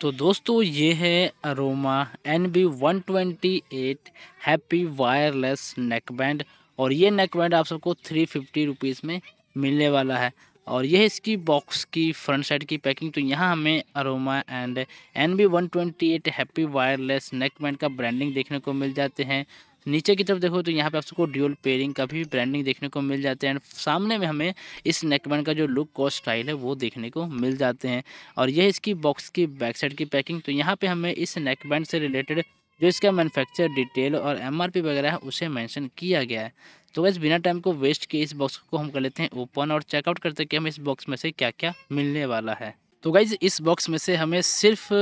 तो दोस्तों ये है Aroma NB 128 happy wireless neckband और ये नेकबैंड आप सबको 350 रुपीज़ में मिलने वाला है। और यह इसकी बॉक्स की फ्रंट साइड की पैकिंग। तो यहाँ हमें Aroma and NB 128 happy wireless neckband का ब्रांडिंग देखने को मिल जाते हैं। नीचे की तरफ देखो तो यहाँ पे आप सबको ड्यूल पेयरिंग का भी ब्रांडिंग देखने को मिल जाते हैं। एंड सामने में हमें इस नेकबैंड का जो लुक और स्टाइल है वो देखने को मिल जाते हैं। और यह इसकी बॉक्स की बैक साइड की पैकिंग। तो यहाँ पे हमें इस नेकबैंड से रिलेटेड जो इसका मैन्युफैक्चर डिटेल और MRP वगैरह है उसे मेंशन किया गया है। तो वैसे बिना टाइम को वेस्ट किए इस बॉक्स को हम कर लेते हैं ओपन और चेकआउट करते हैं कि हमें इस बॉक्स में से क्या क्या मिलने वाला है। तो गाइज इस बॉक्स में से हमें सिर्फ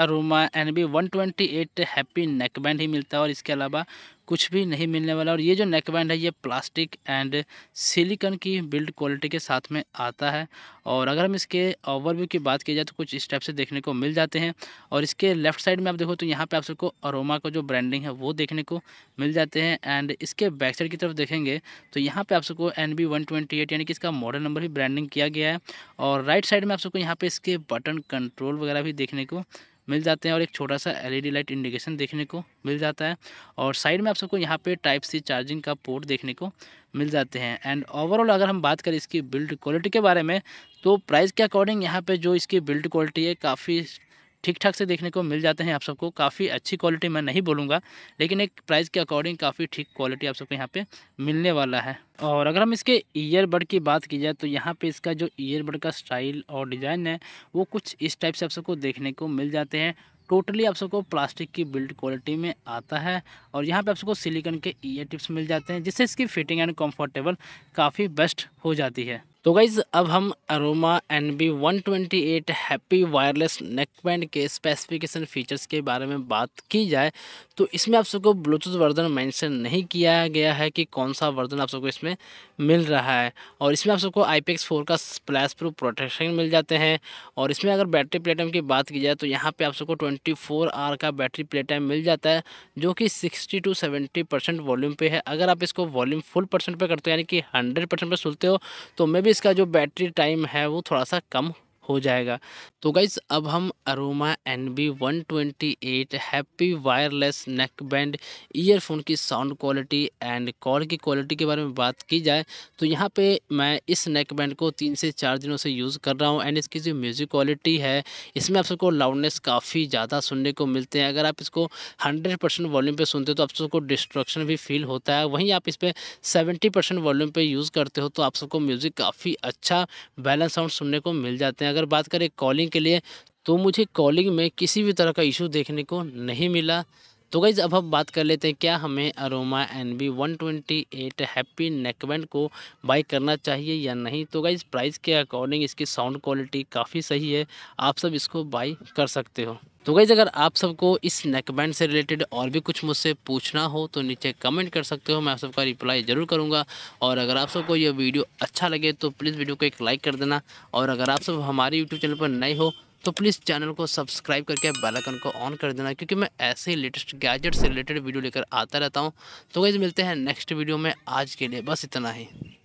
अरोमा NB 128 हैप्पी नेकबैंड ही मिलता है और इसके अलावा कुछ भी नहीं मिलने वाला। और ये जो नेकबैंड है ये प्लास्टिक एंड सिलिकॉन की बिल्ड क्वालिटी के साथ में आता है। और अगर हम इसके ओवरव्यू की बात की जाए तो कुछ इस टाइप से देखने को मिल जाते हैं। और इसके लेफ्ट साइड में आप देखो तो यहाँ पे आप सबको अरोमा का जो ब्रांडिंग है वो देखने को मिल जाते हैं। एंड इसके बैक साइड की तरफ देखेंगे तो यहाँ पर आप सबको NB 128 यानी कि इसका मॉडल नंबर भी ब्रांडिंग किया गया है। और राइट साइड में आप सबको यहाँ पर इसके बटन कंट्रोल वगैरह भी देखने को मिल जाते हैं और एक छोटा सा LED लाइट इंडिकेशन देखने को मिल जाता है। और साइड में आप सबको यहाँ पे Type-C चार्जिंग का पोर्ट देखने को मिल जाते हैं। एंड ओवरऑल अगर हम बात करें इसकी बिल्ड क्वालिटी के बारे में तो प्राइस के अकॉर्डिंग यहाँ पे जो इसकी बिल्ड क्वालिटी है काफ़ी ठीक ठाक से देखने को मिल जाते हैं। आप सबको काफ़ी अच्छी क्वालिटी मैं नहीं बोलूँगा लेकिन एक प्राइस के अकॉर्डिंग काफ़ी ठीक क्वालिटी आप सबको यहाँ पे मिलने वाला है। और अगर हम इसके ईयरबड की बात की जाए तो यहाँ पे इसका जो ईयरबड का स्टाइल और डिज़ाइन है वो कुछ इस टाइप से आप सबको देखने को मिल जाते हैं। टोटली आप सबको प्लास्टिक की बिल्ड क्वालिटी में आता है। और यहाँ पे आप सबको सिलिकॉन के ईयर टिप्स मिल जाते हैं जिससे इसकी फिटिंग एंड कंफर्टेबल काफ़ी बेस्ट हो जाती है। तो गाइज़ अब हम Aroma NB 128 happy wireless neckband के स्पेसिफिकेशन फ़ीचर्स के बारे में बात की जाए तो इसमें आप सबको ब्लूटूथ वर्जन मेंशन नहीं किया गया है कि कौन सा वर्जन आप सबको इसमें मिल रहा है। और इसमें आप सबको IPX4 का स्प्लैश प्रूफ प्रोटेक्शन मिल जाते हैं। और इसमें अगर बैटरी प्ले टाइम की बात की जाए तो यहाँ पर आप सबको 24 आवर का बैटरी प्ले टाइम मिल जाता है जो कि 60 से 70% वॉल्यूम पर है। अगर आप इसको वॉल्यूम फुल % पर करते हो यानी कि 100% पर सुनते हो तो मे इसका जो बैटरी टाइम है वो थोड़ा सा कम हो जाएगा। तो गाइज़ अब हम Aroma NB 128 happy wireless neckband earphone की साउंड क्वालिटी एंड कॉल की क्वालिटी के बारे में बात की जाए तो यहाँ पे मैं इस नेकबैंड को 3 से 4 दिनों से यूज़ कर रहा हूँ। एंड इसकी जो म्यूज़िक क्वालिटी है इसमें आप सबको लाउडनेस काफ़ी ज़्यादा सुनने को मिलते हैं। अगर आप इसको 100% वॉल्यूम पर सुनते हो तो आप सबको डिस्ट्रक्शन भी फील होता है। वहीं आप इस पर 70% वॉल्यूम पर यूज़ करते हो तो आप सबको म्यूज़िक काफ़ी अच्छा बैलेंस साउंड सुनने को मिल जाते हैं। अगर बात करें कॉलिंग के लिए तो मुझे कॉलिंग में किसी भी तरह का इशू देखने को नहीं मिला। तो गाइज़ अब हम बात कर लेते हैं क्या हमें अरोमा NB 128 हैप्पी नेकबैंड को बाई करना चाहिए या नहीं। तो गाइज़ प्राइस के अकॉर्डिंग इसकी साउंड क्वालिटी काफ़ी सही है, आप सब इसको बाई कर सकते हो। तो गाइज़ अगर आप सबको इस नेकबैंड से रिलेटेड और भी कुछ मुझसे पूछना हो तो नीचे कमेंट कर सकते हो, मैं आप सबका रिप्लाई ज़रूर करूँगा। और अगर आप सबको यह वीडियो अच्छा लगे तो प्लीज़ वीडियो को एक लाइक कर देना। और अगर आप सब हमारे YouTube चैनल पर नए हो तो प्लीज़ चैनल को सब्सक्राइब करके बेल आइकन को ऑन कर देना क्योंकि मैं ऐसे ही लेटेस्ट गैजेट से रिलेटेड वीडियो लेकर आता रहता हूँ। तो गाइस मिलते हैं नेक्स्ट वीडियो में, आज के लिए बस इतना ही।